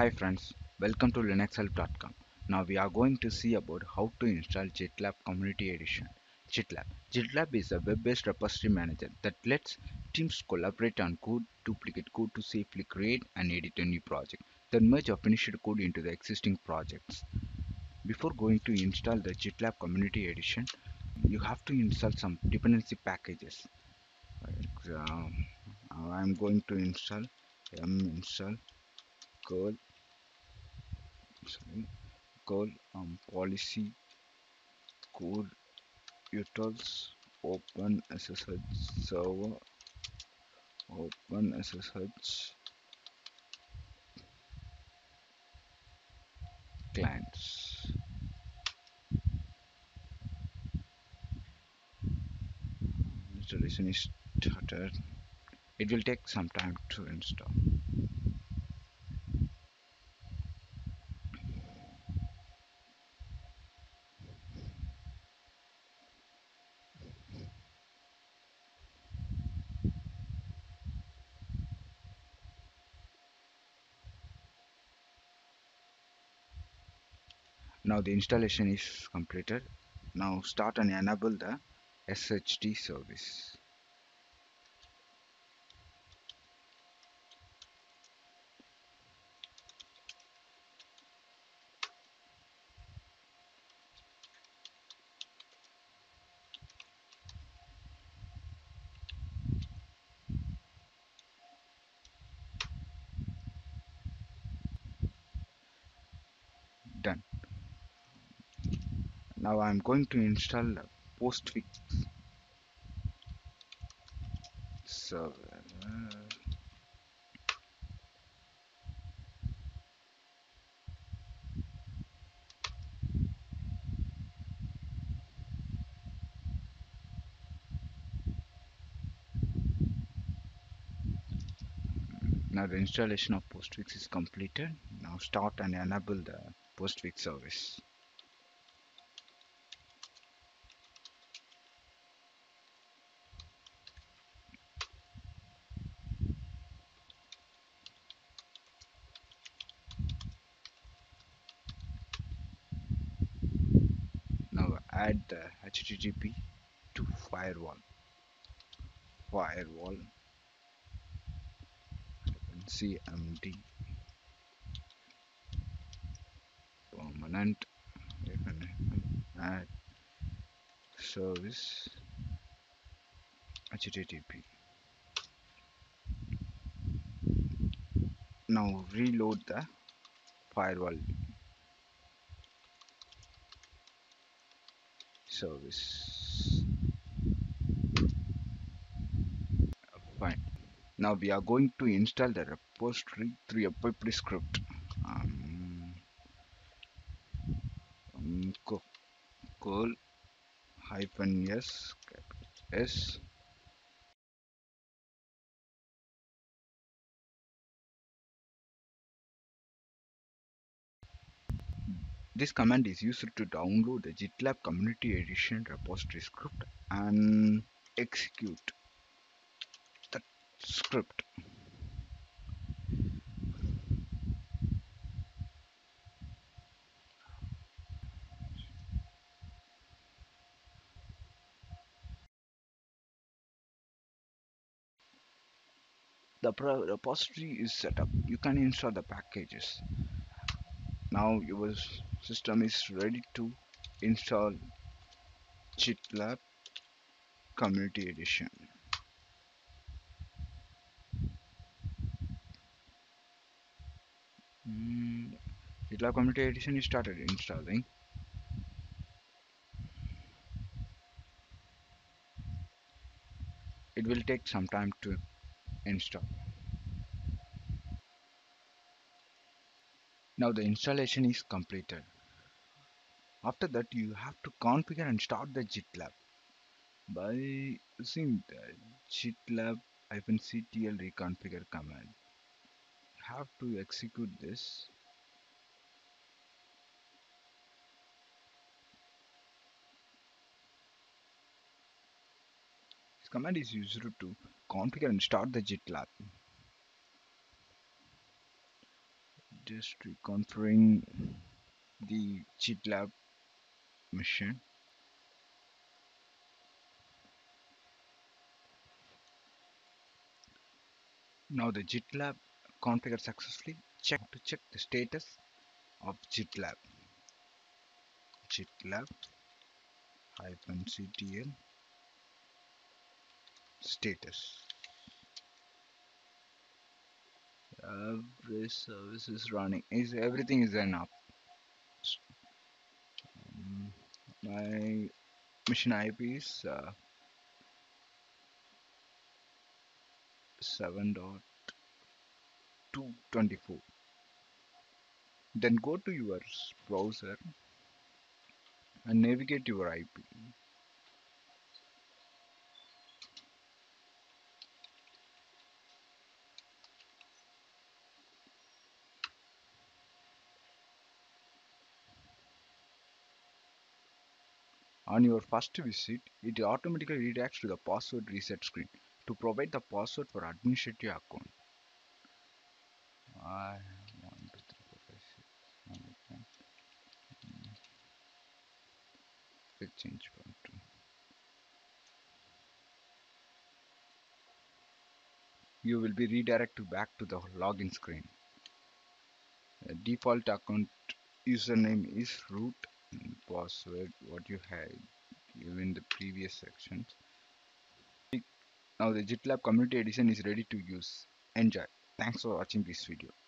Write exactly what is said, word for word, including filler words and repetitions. Hi friends, welcome to linux help dot com. Now we are going to see about how to install GitLab Community Edition. GitLab. GitLab is a web-based repository manager that lets teams collaborate on code, duplicate code to safely create and edit a new project, then merge or finished code into the existing projects. Before going to install the GitLab Community Edition, you have to install some dependency packages. Like, uh, I am going to install um, install curl sorry curl um, policy core utils, open S S H server, open S S H clients. Installation is started. It will take some time to install. Now the installation is completed. Now start and enable the S H T service. Done. Now I am going to install the Postfix server. Now the installation of Postfix is completed. Now start and enable the Postfix service. Add the H T T P to firewall. Firewall C M D permanent add service H T T P. Now reload the firewall service. Fine. Now we are going to install the repository through a pipeline script. Um, um, curl hyphen s capital S This command is used to download the GitLab Community Edition repository script and execute that script. The repository is set up. You can install the packages. Now your system is ready to install GitLab Community Edition. Mm, GitLab Community Edition is started installing. It will take some time to install. Now the installation is completed. After that, you have to configure and start the GitLab by using the GitLab C T L reconfigure command. You have to execute this. This command is used to configure and start the GitLab. just reconfiguring the GitLab machine. Now the GitLab configured successfully. Check to check the status of GitLab. GitLab-ctl status. Every service is running. Is everything is enough? Um, my machine I P is uh, seven dot two twenty-four. Then go to your browser and navigate your I P. On your first visit, it automatically redirects to the password reset screen to provide the password for administrative account. I want to change one two. You will be redirected back to the login screen. The default account username is root. Password what you had in the previous sections. Now the GitLab Community Edition is ready to use. Enjoy. Thanks for watching this video.